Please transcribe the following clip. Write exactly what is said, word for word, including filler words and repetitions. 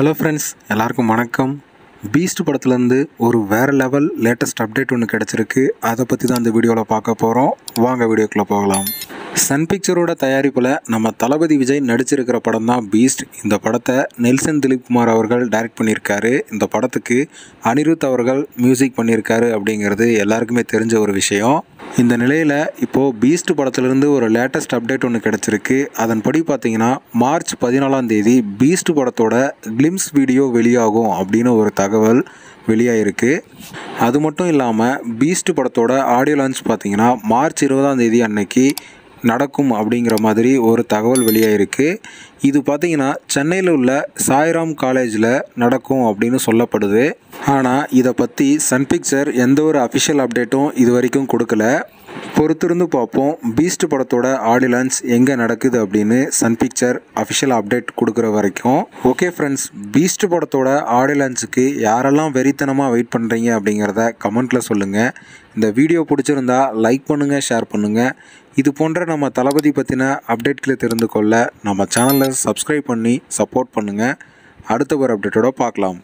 Hello friends, எல்லாருக்கும் வணக்கம். Beast படத்துலேருந்து ஒரு வேறு லெவல் லேட்டஸ்ட் அப்டேட் ஒன்று கிடச்சிருக்கு. அதை பற்றி தான் இந்த வீடியோவில் பார்க்க போகிறோம். வாங்க வீடியோக்குள்ளே போகலாம். சன் பிக்சரோட தயாரிப்பில் நம்ம தளபதி விஜய் நடிச்சிருக்கிற படம் தான் பீஸ்ட். இந்த படத்தை நெல்சன் திலீப்குமார் அவர்கள் டைரக்ட் பண்ணியிருக்காரு. இந்த படத்துக்கு அனிருத் அவர்கள் மியூசிக் பண்ணியிருக்காரு அப்படிங்கிறது எல்லாருக்குமே தெரிஞ்ச ஒரு விஷயம். இந்த நிலையில் இப்போது பீஸ்ட் படத்துலேருந்து ஒரு லேட்டஸ்ட் அப்டேட் ஒன்று கிடச்சிருக்கு. அதன்படி பார்த்தீங்கன்னா மார்ச் பதினாலாம் தேதி பீஸ்ட் படத்தோட கிளிம்ஸ் வீடியோ வெளியாகும் அப்படின்னு ஒரு தகவல் வெளியாகிருக்கு. அது மட்டும் இல்லாமல் பீஸ்ட் படத்தோட ஆடியோ லான்ச் பார்த்தீங்கன்னா மார்ச் இருபதாம் தேதி அன்னைக்கு நடக்கும் அப்படிங்கிற மாதிரி ஒரு தகவல் வெளியாகிருக்கு. இது பார்த்திங்கன்னா சென்னையில் உள்ள சாய்ராம் காலேஜில் நடக்கும் அப்படின்னு சொல்லப்படுது. ஆனால் இதை பற்றி சன் பிக்சர் எந்த ஒரு அஃபிஷியல் அப்டேட்டும் இது வரைக்கும் கொடுக்கல. பொறுத்திருந்து பார்ப்போம் பீஸ்ட் படத்தோட ஆடியோ லான்ச் எங்கே நடக்குது அப்படின்னு சன் பிக்சர் அஃபிஷியல் அப்டேட் கொடுக்குற வரைக்கும். ஓகே ஃப்ரெண்ட்ஸ், பீஸ்ட் படத்தோட ஆடியோ லான்ச்சுக்கு யாரெல்லாம் வெறித்தனமாக வெயிட் பண்ணுறீங்க அப்படிங்கிறத கமெண்ட்டில் சொல்லுங்கள். இந்த வீடியோ பிடிச்சிருந்தா லைக் பண்ணுங்கள், ஷேர் பண்ணுங்கள். இது போன்ற நம்ம தளபதி பற்றின அப்டேட்களை தெரிந்து கொள்ள நம்ம சேனலை சப்ஸ்கிரைப் பண்ணி சப்போர்ட் பண்ணுங்கள். அடுத்த ஒரு அப்டேட்டோட பார்க்கலாம்.